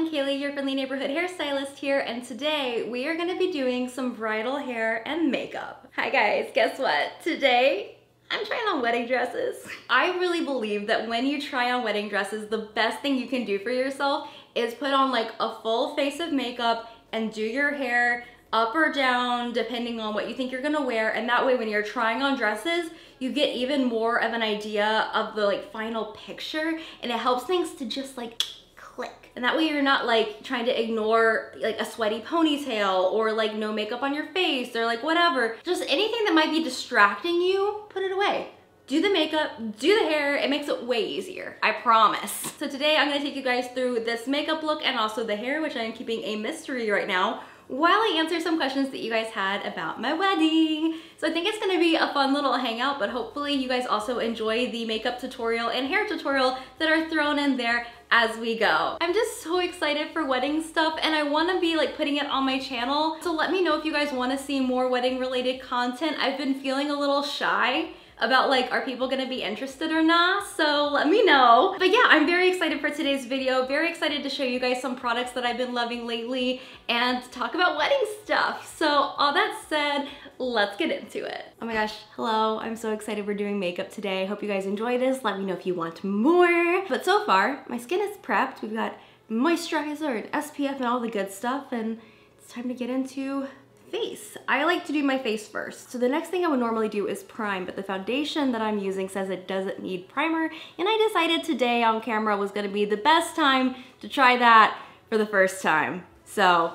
I'm Kaylee, your friendly neighborhood hairstylist here, and today we are going to be doing some bridal hair and makeup. Hi guys, guess what? Today I'm trying on wedding dresses. I really believe that when you try on wedding dresses, the best thing you can do for yourself is put on like a full face of makeup and do your hair up or down depending on what you think you're gonna wear, and that way when you're trying on dresses you get even more of an idea of the like final picture, and it helps things to just like click, and that way you're not like trying to ignore like a sweaty ponytail or like no makeup on your face or like whatever. Just anything that might be distracting you, put it away. Do the makeup, do the hair, it makes it way easier, I promise. So today I'm gonna take you guys through this makeup look and also the hair, which I am keeping a mystery right now, while I answer some questions that you guys had about my wedding. So I think it's gonna be a fun little hangout, but hopefully you guys also enjoy the makeup tutorial and hair tutorial that are thrown in there as we go. I'm just so excited for wedding stuff, and I wanna be like putting it on my channel. So let me know if you guys wanna see more wedding related content. I've been feeling a little shy about like, are people gonna be interested or not? So let me know. But yeah, I'm very excited for today's video. Very excited to show you guys some products that I've been loving lately and talk about wedding stuff. So all that said, let's get into it. Oh my gosh, hello. I'm so excited we're doing makeup today. Hope you guys enjoy this. Let me know if you want more. But so far, my skin is prepped. We've got moisturizer and SPF and all the good stuff, and it's time to get into face. I like to do my face first. So the next thing I would normally do is prime, but the foundation that I'm using says it doesn't need primer, and I decided today on camera was gonna be the best time to try that for the first time. So,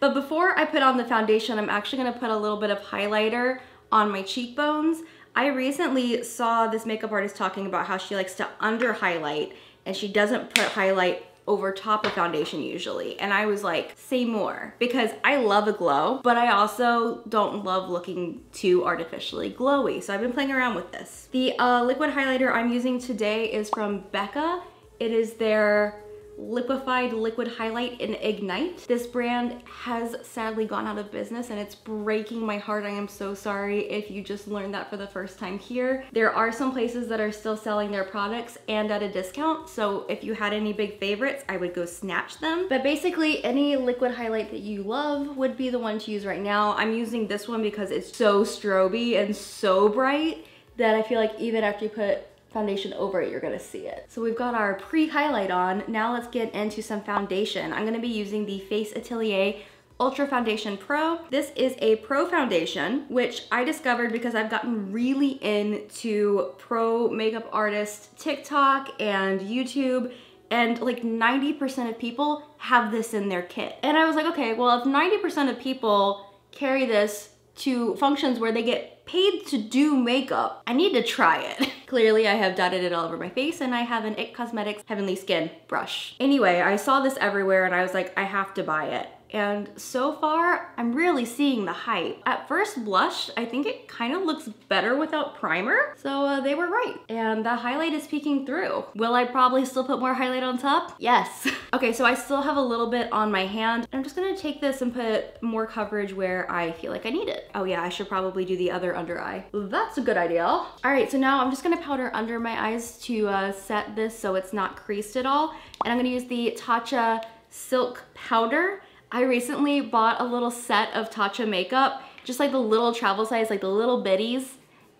but before I put on the foundation, I'm actually gonna put a little bit of highlighter on my cheekbones. I recently saw this makeup artist talking about how she likes to under highlight, and she doesn't put highlight over top of foundation usually, and I was like, say more, because I love a glow, but I also don't love looking too artificially glowy, so I've been playing around with this. The liquid highlighter I'm using today is from Becca. It is their Liquified Liquid Highlight in Ignite. This brand has sadly gone out of business, and it's breaking my heart. I am so sorry if you just learned that for the first time here. There are some places that are still selling their products and at a discount, so if you had any big favorites, I would go snatch them. But basically, any liquid highlight that you love would be the one to use right now. I'm using this one because it's so stroby and so bright that I feel like even after you put foundation over it, you're gonna see it. So we've got our pre-highlight on. Now let's get into some foundation. I'm gonna be using the Face Atelier Ultra Foundation Pro. This is a pro foundation, which I discovered because I've gotten really into pro makeup artist TikTok and YouTube, and like 90% of people have this in their kit. And I was like, okay, well, if 90% of people carry this to functions where they get paid to do makeup, I need to try it. Clearly I have dotted it all over my face, and I have an It Cosmetics Heavenly Skin brush. Anyway, I saw this everywhere and I was like, I have to buy it. And so far, I'm really seeing the hype. At first blush, I think it kind of looks better without primer. So they were right. And the highlight is peeking through. Will I probably still put more highlight on top? Yes. Okay, so I still have a little bit on my hand. I'm just gonna take this and put more coverage where I feel like I need it. Oh yeah, I should probably do the other under eye. That's a good idea. All right, so now I'm just gonna powder under my eyes to set this so it's not creased at all. And I'm gonna use the Tatcha Silk Powder. I recently bought a little set of Tatcha makeup, just like the little travel size, like the little bitties,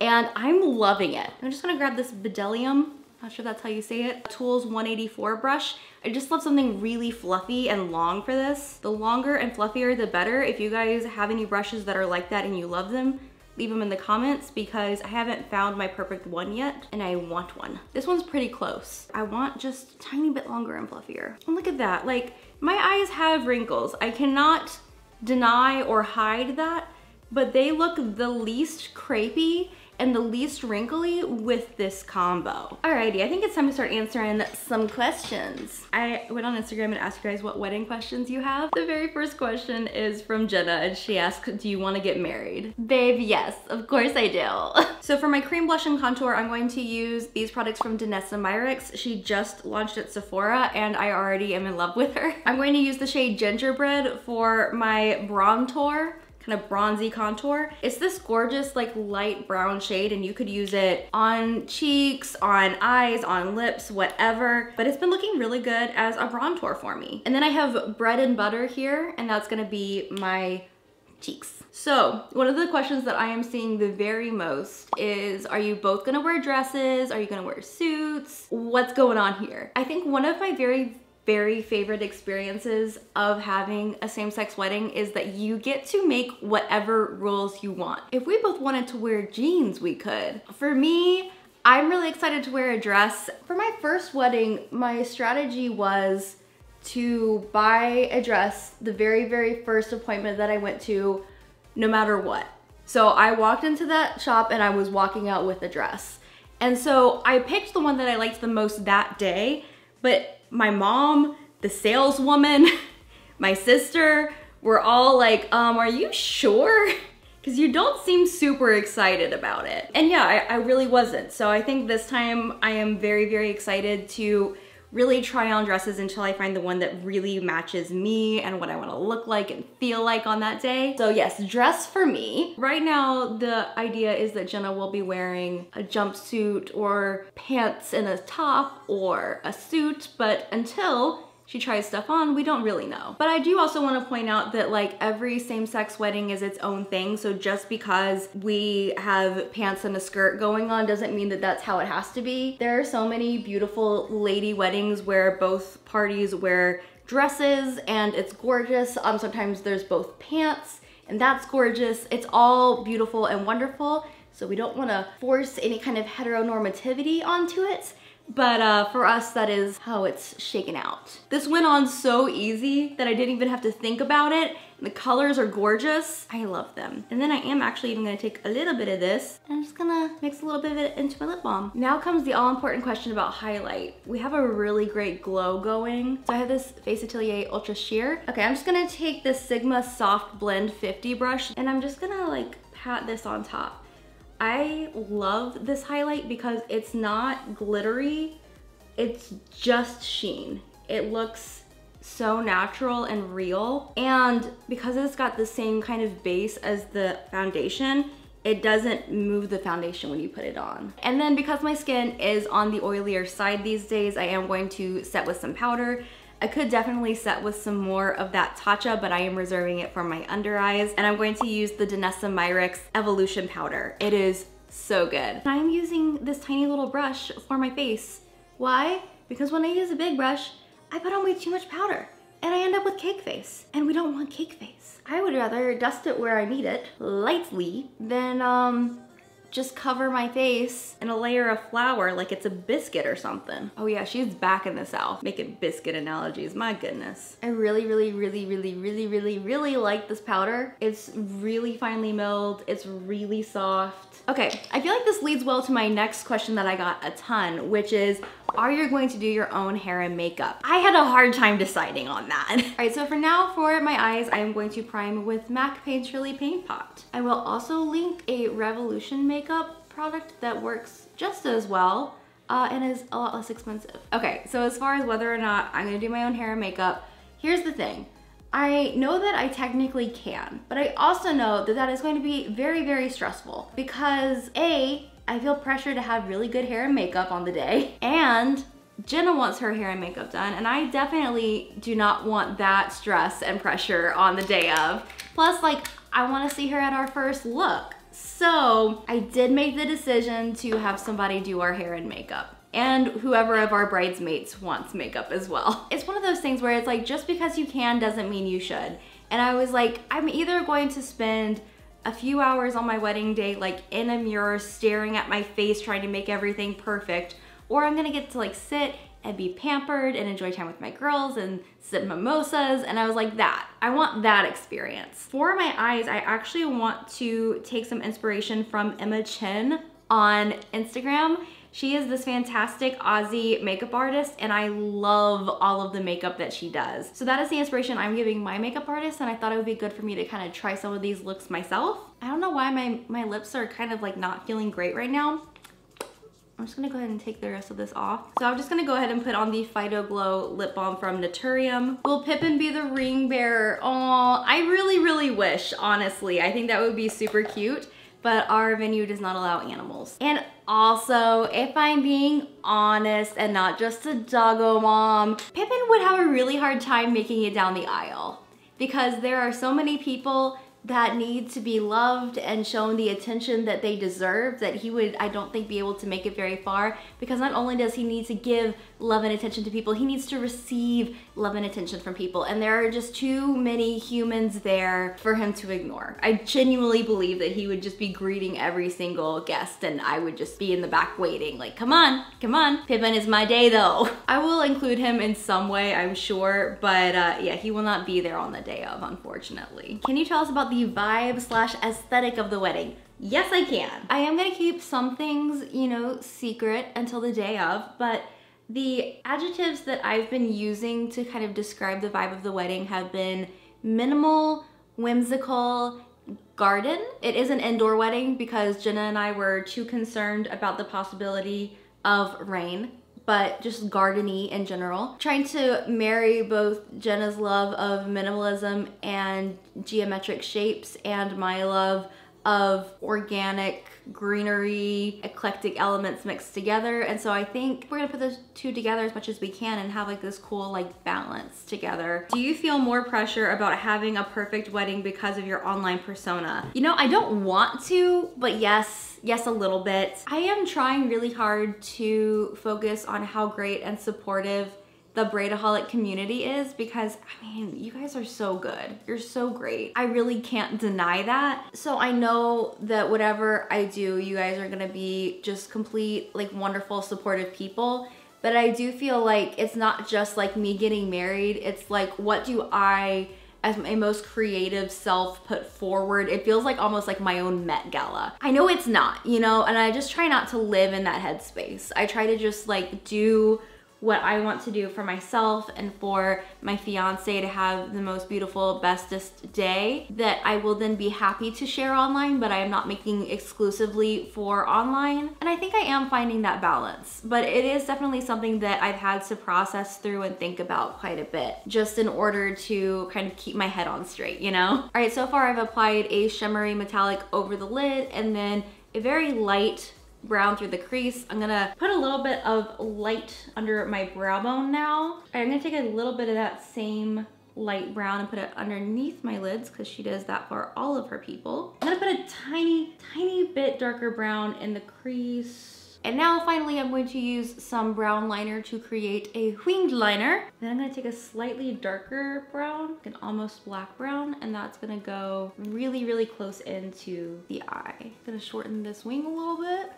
and I'm loving it. I'm just gonna grab this Bdellium, not sure that's how you say it, Tools 184 brush. I just love something really fluffy and long for this. The longer and fluffier, the better. If you guys have any brushes that are like that and you love them, leave them in the comments, because I haven't found my perfect one yet, and I want one. This one's pretty close. I want just a tiny bit longer and fluffier. And look at that, like, my eyes have wrinkles. I cannot deny or hide that, but they look the least crepey and the least wrinkly with this combo. Alrighty, I think it's time to start answering some questions. I went on Instagram and asked you guys what wedding questions you have. The very first question is from Jenna, and she asked, do you want to get married? Babe, yes, of course I do. So for my cream blush and contour, I'm going to use these products from Danessa Myricks. She just launched at Sephora, and I already am in love with her. I'm going to use the shade Gingerbread for my bronzer, kind of bronzy contour. It's this gorgeous like light brown shade, and you could use it on cheeks, on eyes, on lips, whatever, but it's been looking really good as a bronzer for me. And then I have bread and butter here, and that's gonna be my cheeks. So one of the questions that I am seeing the very most is, are you both gonna wear dresses? Are you gonna wear suits? What's going on here? I think one of my very favorite experiences of having a same-sex wedding is that you get to make whatever rules you want. If we both wanted to wear jeans, we could. For me, I'm really excited to wear a dress. For my first wedding, my strategy was to buy a dress the very first appointment that I went to, no matter what. So I walked into that shop and I was walking out with a dress. And so I picked the one that I liked the most that day, but my mom, the saleswoman, my sister were all like, are you sure? Because you don't seem super excited about it. And yeah, I really wasn't. So I think this time I am very excited to really try on dresses until I find the one that really matches me and what I want to look like and feel like on that day. So yes, dress for me. Right now, the idea is that Jenna will be wearing a jumpsuit or pants and a top or a suit, but until she tries stuff on, we don't really know. But I do also want to point out that like every same-sex wedding is its own thing. So just because we have pants and a skirt going on doesn't mean that that's how it has to be. There are so many beautiful lady weddings where both parties wear dresses and it's gorgeous. Sometimes there's both pants and that's gorgeous. It's all beautiful and wonderful. So we don't want to force any kind of heteronormativity onto it. But for us, that is how it's shaken out. This went on so easy that I didn't even have to think about it. The colors are gorgeous. I love them. And then I am actually even gonna take a little bit of this. I'm just gonna mix a little bit of it into my lip balm. Now comes the all important question about highlight. We have a really great glow going. So I have this Face Atelier Ultra Sheer. Okay, I'm just gonna take this Sigma Soft Blend 50 brush and I'm just gonna like pat this on top. I love this highlight because it's not glittery, it's just sheen. It looks so natural and real. And because it's got the same kind of base as the foundation, it doesn't move the foundation when you put it on. And then because my skin is on the oilier side these days, I am going to set with some powder. I could definitely set with some more of that Tatcha, but I am reserving it for my under eyes. And I'm going to use the Danessa Myricks Evolution Powder. It is so good. I'm using this tiny little brush for my face. Why? Because when I use a big brush, I put on way too much powder and I end up with cake face, and we don't want cake face. I would rather dust it where I need it lightly than just cover my face in a layer of flour like it's a biscuit or something. Oh yeah, she's back in the South making biscuit analogies, my goodness. I really like this powder. It's really finely milled, it's really soft. Okay, I feel like this leads well to my next question that I got a ton, which is, are you going to do your own hair and makeup? I had a hard time deciding on that. All right, so for now, for my eyes, I am going to prime with MAC Painterly Paint Pot. I will also link a Revolution makeup product that works just as well and is a lot less expensive. Okay, so as far as whether or not I'm gonna do my own hair and makeup, here's the thing. I know that I technically can, but I also know that that is going to be very stressful because A, I feel pressure to have really good hair and makeup on the day, and Jenna wants her hair and makeup done, and I definitely do not want that stress and pressure on the day of. Plus, like, I want to see her at our first look. So I did make the decision to have somebody do our hair and makeup, and whoever of our bridesmaids wants makeup as well. It's one of those things where it's like, just because you can doesn't mean you should. And I was like, I'm either going to spend a few hours on my wedding day, like in a mirror, staring at my face, trying to make everything perfect, or I'm gonna get to like sit and be pampered and enjoy time with my girls and sip mimosas. And I was like, that, I want that experience. For my eyes, I actually want to take some inspiration from Emma Chen on Instagram. She is this fantastic Aussie makeup artist, and I love all of the makeup that she does. So that is the inspiration I'm giving my makeup artist, and I thought it would be good for me to kind of try some of these looks myself. I don't know why my lips are kind of like not feeling great right now. I'm just gonna go ahead and take the rest of this off. So I'm just gonna go ahead and put on the Phytoglow Lip Balm from Naturium. Will Pippin be the ring bearer? Aw, I really, really wish, honestly. I think that would be super cute, but our venue does not allow animals. And also, if I'm being honest and not just a doggo mom, Pippin would have a really hard time making it down the aisle because there are so many people that need to be loved and shown the attention that they deserve that he would, I don't think, be able to make it very far, because not only does he need to give love and attention to people, he needs to receive love and attention from people, and there are just too many humans there for him to ignore. I genuinely believe that he would just be greeting every single guest and I would just be in the back waiting like, come on, come on. Pippin is my day though. I will include him in some way, I'm sure, but yeah, he will not be there on the day of, unfortunately. Can you tell us about the vibe slash aesthetic of the wedding? Yes, I can. I am gonna keep some things, you know, secret until the day of, but the adjectives that I've been using to kind of describe the vibe of the wedding have been minimal, whimsical, garden. It is an indoor wedding because Jenna and I were too concerned about the possibility of rain, but just gardeny in general. Trying to marry both Jenna's love of minimalism and geometric shapes and my love of organic greenery, eclectic elements mixed together. And so I think we're gonna put those two together as much as we can and have like this cool like balance together. Do you feel more pressure about having a perfect wedding because of your online persona? You know, I don't want to, but yes, a little bit. I am trying really hard to focus on how great and supportive the Braidaholic community is, because I mean, you guys are so good. You're so great. I really can't deny that. So I know that whatever I do, you guys are gonna be just complete, like, wonderful, supportive people. But I do feel like it's not just like me getting married. It's like, what do I, as my most creative self, put forward? It feels like almost like my own Met Gala. I know it's not, you know, and I just try not to live in that headspace. I try to just like do what I want to do for myself and for my fiance, to have the most beautiful, bestest day that I will then be happy to share online, but I am not making exclusively for online. And I think I am finding that balance, but it is definitely something that I've had to process through and think about quite a bit, just in order to kind of keep my head on straight, you know? All right, so far I've applied a shimmery metallic over the lid and then a very light brown through the crease. I'm gonna put a little bit of light under my brow bone now. I'm gonna take a little bit of that same light brown and put it underneath my lids, because she does that for all of her people. I'm gonna put a tiny, tiny bit darker brown in the crease. And now finally, I'm going to use some brown liner to create a winged liner. Then I'm gonna take a slightly darker brown, an almost black brown, and that's gonna go really, really close into the eye. I'm gonna shorten this wing a little bit.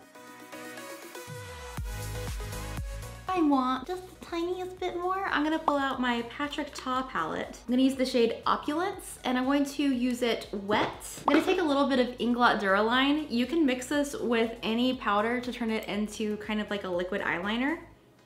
I want just the tiniest bit more. I'm gonna pull out my Patrick Ta palette. I'm gonna use the shade Opulence, and I'm going to use it wet. I'm gonna take a little bit of Inglot Duraline. You can mix this with any powder to turn it into kind of like a liquid eyeliner.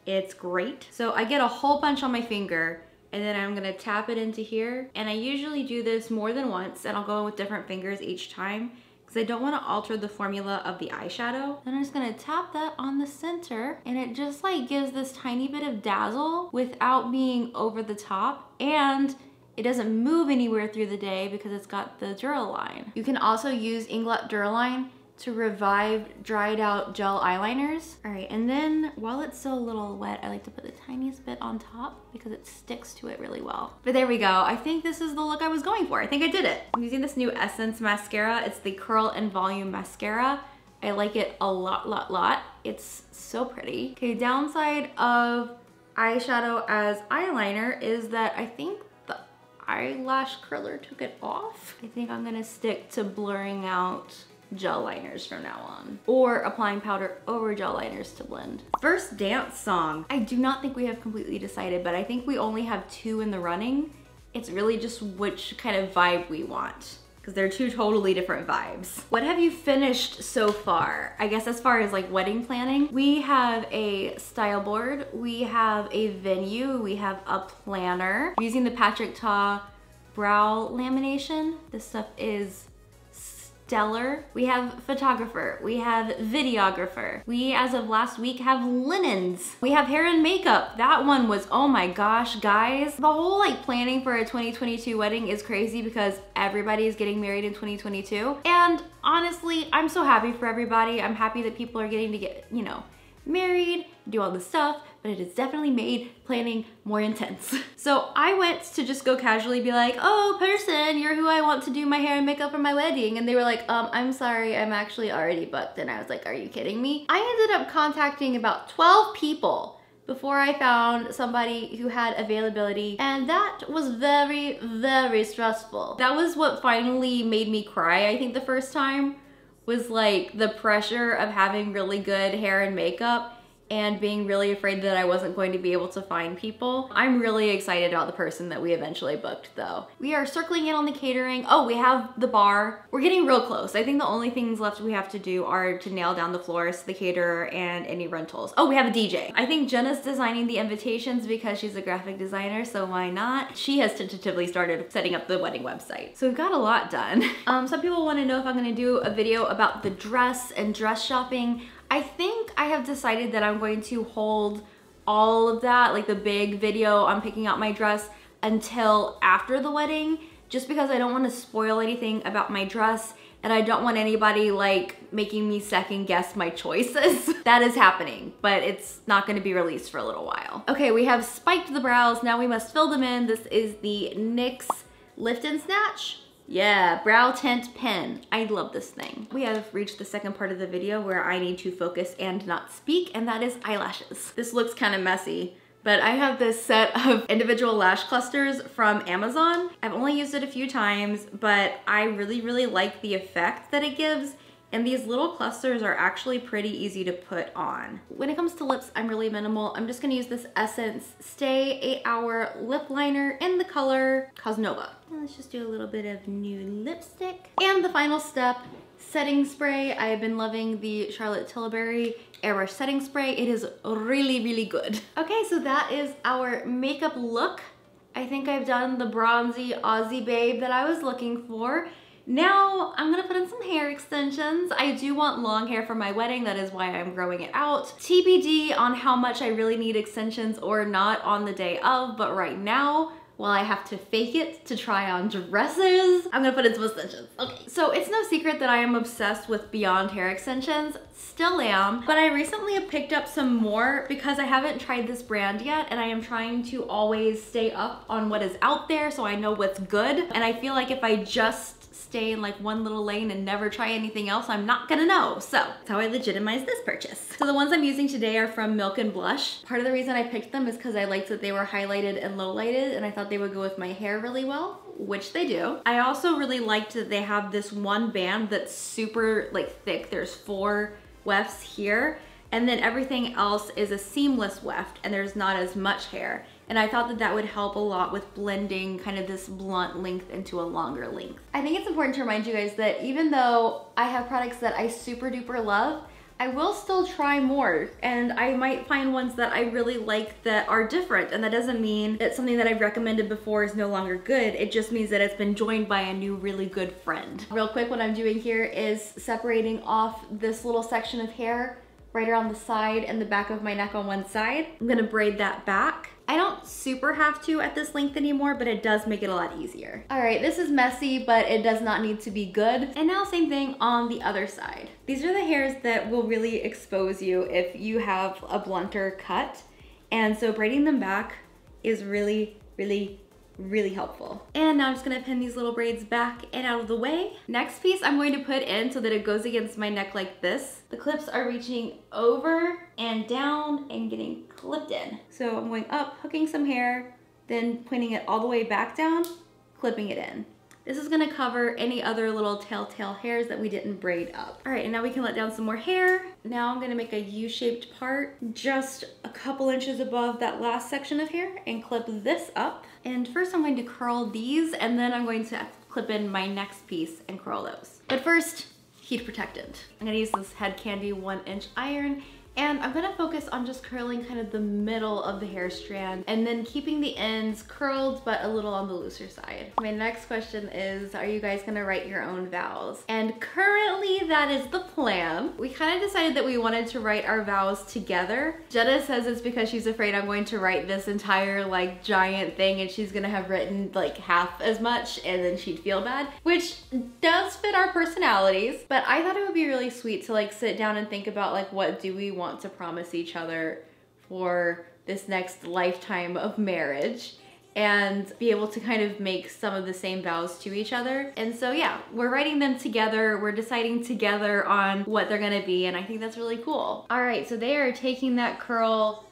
It's great. So I get a whole bunch on my finger, and then I'm gonna tap it into here. And I usually do this more than once, and I'll go with different fingers each time, because I don't want to alter the formula of the eyeshadow. Then I'm just gonna tap that on the center, and it just like gives this tiny bit of dazzle without being over the top, and it doesn't move anywhere through the day because it's got the Duraline. You can also use Inglot Duraline to revive dried out gel eyeliners. All right, and then while it's still a little wet, I like to put the tiniest bit on top because it sticks to it really well. But there we go. I think this is the look I was going for. I think I did it. I'm using this new Essence mascara. It's the Curl and Volume mascara. I like it a lot. It's so pretty. Okay, downside of eyeshadow as eyeliner is that I think the eyelash curler took it off. I think I'm gonna stick to blurring out gel liners from now on, or applying powder over gel liners to blend. First dance song. I do not think we have completely decided, but I think we only have two in the running. It's really just which kind of vibe we want, because they're two totally different vibes. What have you finished so far? I guess as far as like wedding planning, we have a style board, we have a venue, we have a planner. I'm using the Patrick Ta brow lamination. This stuff is stellar. We have photographer, we have videographer. We, as of last week, have linens. We have hair and makeup. That one was, oh my gosh, guys. The whole like planning for a 2022 wedding is crazy because everybody is getting married in 2022. And honestly, I'm so happy for everybody. I'm happy that people are getting to get, you know, married, do all this stuff, but it has definitely made planning more intense. So I went to just go casually be like, oh, person, you're who I want to do my hair and makeup for my wedding. And they were like, I'm sorry, I'm actually already booked. And I was like, are you kidding me? I ended up contacting about 12 people before I found somebody who had availability, and that was very, very stressful. That was what finally made me cry, I think, the first time, was like the pressure of having really good hair and makeup and being really afraid that I wasn't going to be able to find people. I'm really excited about the person that we eventually booked though. We are circling in on the catering. Oh, we have the bar. We're getting real close. I think the only things left we have to do are to nail down the florist, the caterer, and any rentals. Oh, we have a DJ. I think Jenna's designing the invitations because she's a graphic designer, so why not? She has tentatively started setting up the wedding website. So we've got a lot done. Some people wanna know if I'm gonna do a video about the dress and dress shopping. I think I have decided that I'm going to hold all of that, like the big video on picking out my dress, until after the wedding, just because I don't want to spoil anything about my dress and I don't want anybody like making me second guess my choices. That is happening, but it's not gonna be released for a little while. Okay, we have spiked the brows, now we must fill them in. This is the NYX Lift and Snatch. Yeah, brow tint pen. I love this thing. We have reached the second part of the video where I need to focus and not speak, and that is eyelashes. This looks kind of messy, but I have this set of individual lash clusters from Amazon. I've only used it a few times, but I really, really like the effect that it gives. And these little clusters are actually pretty easy to put on. When it comes to lips, I'm really minimal. I'm just gonna use this Essence Stay 8-Hour Lip Liner in the color Cosnova. And let's just do a little bit of new lipstick. And the final step, setting spray. I have been loving the Charlotte Tilbury Airbrush Setting Spray. It is really, really good. Okay, so that is our makeup look. I think I've done the bronzy Aussie babe that I was looking for. Now I'm gonna put in some hair extensions. I do want long hair for my wedding. That is why I'm growing it out. TBD on how much I really need extensions or not on the day of, but right now, while I have to fake it to try on dresses, I'm gonna put in some extensions. Okay, so it's no secret that I am obsessed with Beyond hair extensions. Still am, but I recently have picked up some more because I haven't tried this brand yet, and I am trying to always stay up on what is out there so I know what's good. And I feel like if I just stay in like one little lane and never try anything else, I'm not gonna know. So that's how I legitimize this purchase. So the ones I'm using today are from Milk and Blush. Part of the reason I picked them is because I liked that they were highlighted and lowlighted, and I thought they would go with my hair really well, which they do. I also really liked that they have this one band that's super like thick. There's 4 wefts here, and then everything else is a seamless weft, and there's not as much hair. And I thought that that would help a lot with blending kind of this blunt length into a longer length. I think it's important to remind you guys that even though I have products that I super duper love, I will still try more, and I might find ones that I really like that are different, and that doesn't mean that something that I've recommended before is no longer good. It just means that it's been joined by a new really good friend. Real quick, what I'm doing here is separating off this little section of hair right around the side and the back of my neck on one side. I'm gonna braid that back. I don't super have to at this length anymore, but it does make it a lot easier. All right, this is messy, but it does not need to be good. And now same thing on the other side. These are the hairs that will really expose you if you have a blunter cut. And so braiding them back is really, really, really helpful. And now I'm just gonna pin these little braids back and out of the way. Next piece I'm going to put in so that it goes against my neck like this. The clips are reaching over and down and getting clipped in. So I'm going up, hooking some hair, then pinning it all the way back down, clipping it in. This is gonna cover any other little telltale hairs that we didn't braid up. All right, and now we can let down some more hair. Now I'm gonna make a U-shaped part just a couple inches above that last section of hair and clip this up. And first I'm going to curl these, and then I'm going to clip in my next piece and curl those. But first, heat protectant. I'm gonna use this Head Kandy 1-inch iron And I'm gonna focus on just curling kind of the middle of the hair strand and then keeping the ends curled but a little on the looser side. My next question is, are you guys gonna write your own vows? And currently that is the plan. We kind of decided that we wanted to write our vows together. Jenna says it's because she's afraid I'm going to write this entire like giant thing and she's gonna have written like half as much and then she'd feel bad, which does fit our personalities. But I thought it would be really sweet to like sit down and think about like, what do we want to promise each other for this next lifetime of marriage, and be able to kind of make some of the same vows to each other. And so yeah, we're writing them together, we're deciding together on what they're gonna be, and I think that's really cool. All right, so they are taking that curl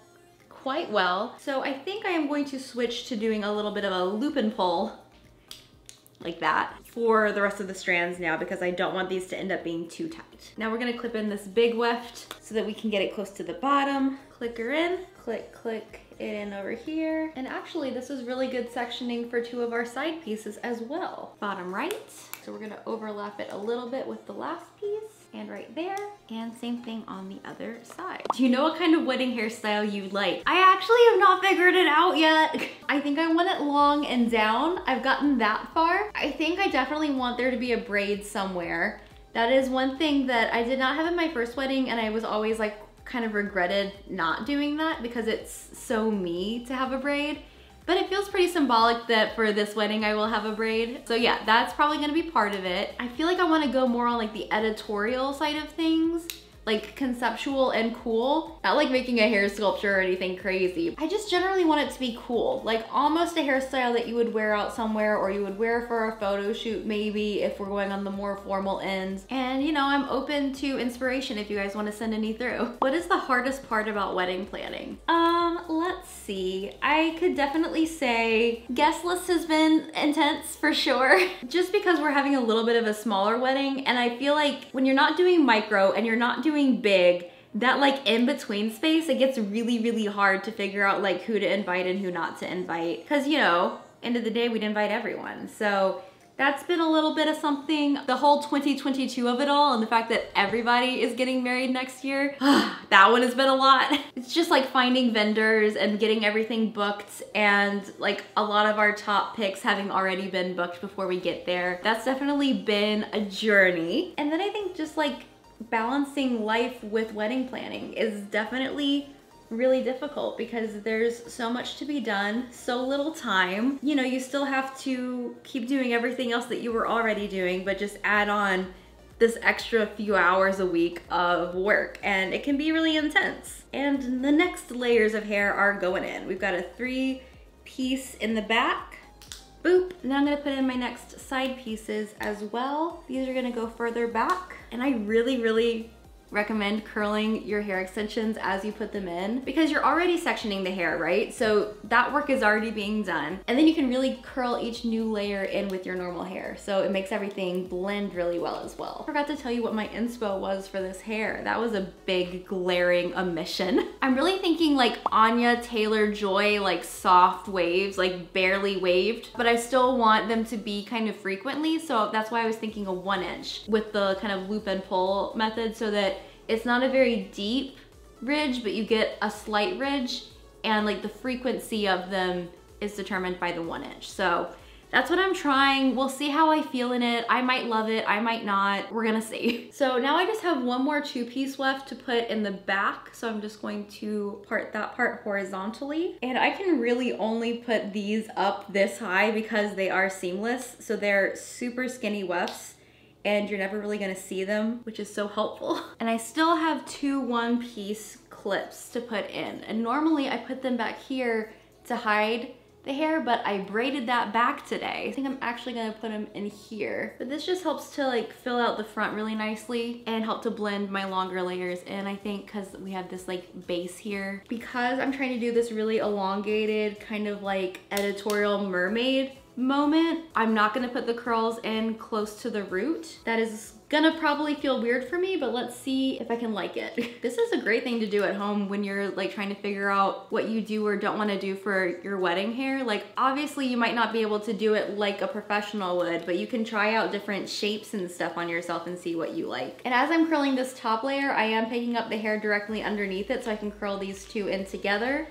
quite well. So I think I am going to switch to doing a little bit of a loop and pull like that for the rest of the strands now, because I don't want these to end up being too tight. Now we're gonna clip in this big weft so that we can get it close to the bottom. Click her in, click, click it in over here. And actually this is really good sectioning for two of our side pieces as well. Bottom right. So we're gonna overlap it a little bit with the last piece. And right there, and same thing on the other side. Do you know what kind of wedding hairstyle you like? I actually have not figured it out yet. I think I want it long and down. I've gotten that far. I think I definitely want there to be a braid somewhere. That is one thing that I did not have in my first wedding, and I was always like kind of regretted not doing that because it's so me to have a braid. But it feels pretty symbolic that for this wedding I will have a braid. So yeah, that's probably gonna be part of it. I feel like I wanna go more on like the editorial side of things, like conceptual and cool. Not like making a hair sculpture or anything crazy. I just generally want it to be cool. Like almost a hairstyle that you would wear out somewhere, or you would wear for a photo shoot maybe if we're going on the more formal ends. And you know, I'm open to inspiration if you guys wanna send any through. What is the hardest part about wedding planning? Let's see. I could definitely say guest list has been intense for sure. Just because we're having a little bit of a smaller wedding, and I feel like when you're not doing micro and you're not doing big, that like in between space, it gets really, really hard to figure out like who to invite and who not to invite. Because you know, end of the day, we'd invite everyone. So that's been a little bit of something. The whole 2022 of it all, and the fact that everybody is getting married next year, that one has been a lot. It's just like finding vendors and getting everything booked, and like a lot of our top picks having already been booked before we get there. That's definitely been a journey. And then I think just like balancing life with wedding planning is definitely really difficult because there's so much to be done, so little time. You know, you still have to keep doing everything else that you were already doing, but just add on this extra few hours a week of work, and it can be really intense. And the next layers of hair are going in. We've got a 3-piece in the back. Boop. Now I'm gonna put in my next side pieces as well. These are gonna go further back. And I really, really recommend curling your hair extensions as you put them in, because you're already sectioning the hair, right? So that work is already being done. And then you can really curl each new layer in with your normal hair. So it makes everything blend really well as well. I forgot to tell you what my inspo was for this hair. That was a big glaring omission. I'm really thinking like Anya Taylor Joy, like soft waves, like barely waved, but I still want them to be kind of frequently. So that's why I was thinking a 1 inch with the kind of loop and pull method, so that it's not a very deep ridge, but you get a slight ridge, and like the frequency of them is determined by the 1 inch. So that's what I'm trying. We'll see how I feel in it. I might love it, I might not. We're gonna see. So now I just have one more 2-piece left to put in the back. So I'm just going to part that part horizontally. And I can really only put these up this high because they are seamless. So they're super skinny wefts, and you're never really gonna see them, which is so helpful. And I still have 2 one-piece clips to put in. And normally I put them back here to hide the hair, but I braided that back today. I think I'm actually gonna put them in here. But this just helps to like fill out the front really nicely and help to blend my longer layers in, I think, cause we have this like base here. Because I'm trying to do this really elongated kind of like editorial mermaid moment. I'm not gonna put the curls in close to the root. That is gonna probably feel weird for me, but let's see if I can like it. This is a great thing to do at home when you're like trying to figure out what you do or don't wanna do for your wedding hair. Like obviously you might not be able to do it like a professional would, but you can try out different shapes and stuff on yourself and see what you like. And as I'm curling this top layer, I am picking up the hair directly underneath it so I can curl these two in together.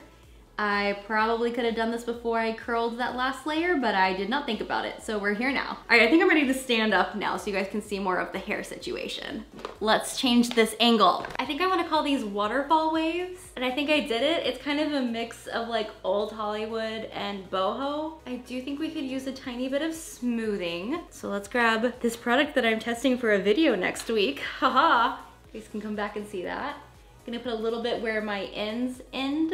I probably could have done this before I curled that last layer, but I did not think about it, so we're here now. All right, I think I'm ready to stand up now so you guys can see more of the hair situation. Let's change this angle. I think I want to call these waterfall waves, and I think I did it. It's kind of a mix of like old Hollywood and boho. I do think we could use a tiny bit of smoothing. So let's grab this product that I'm testing for a video next week. Haha, you guys can come back and see that. I'm gonna put a little bit where my ends end.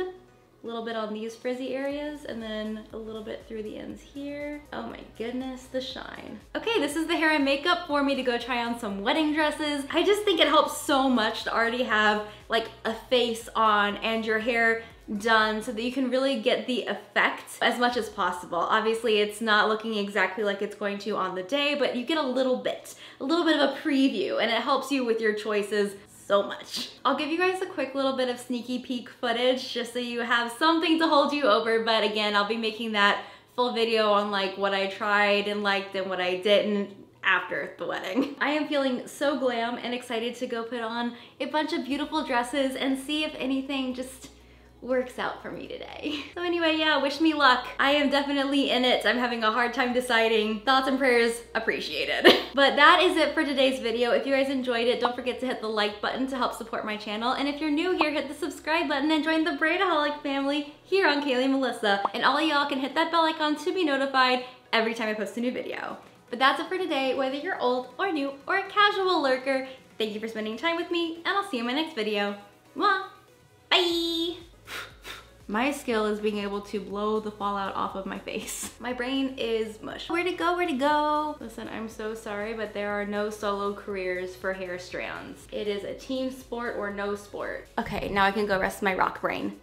A little bit on these frizzy areas and then a little bit through the ends here. Oh my goodness, the shine. Okay, this is the hair and makeup for me to go try on some wedding dresses. I just think it helps so much to already have like a face on and your hair done so that you can really get the effect as much as possible. Obviously, it's not looking exactly like it's going to on the day, but you get a little bit of a preview, and it helps you with your choices so much. I'll give you guys a quick little bit of sneaky peek footage just so you have something to hold you over, but again, I'll be making that full video on like what I tried and liked and what I didn't after the wedding. I am feeling so glam and excited to go put on a bunch of beautiful dresses and see if anything just works out for me today. So anyway, yeah, wish me luck. I am definitely in it. I'm having a hard time deciding. Thoughts and prayers appreciated. But that is it for today's video. If you guys enjoyed it, don't forget to hit the like button to help support my channel. And if you're new here, hit the subscribe button and join the Braidaholic family here on Kaylee Melissa. And all y'all can hit that bell icon to be notified every time I post a new video. But that's it for today. Whether you're old or new or a casual lurker, thank you for spending time with me, and I'll see you in my next video. Mwah! Bye! My skill is being able to blow the fallout off of my face. My brain is mush. Where to go, where to go? Listen, I'm so sorry, but there are no solo careers for hair strands. It is a team sport or no sport. Okay, now I can go rest my rock brain.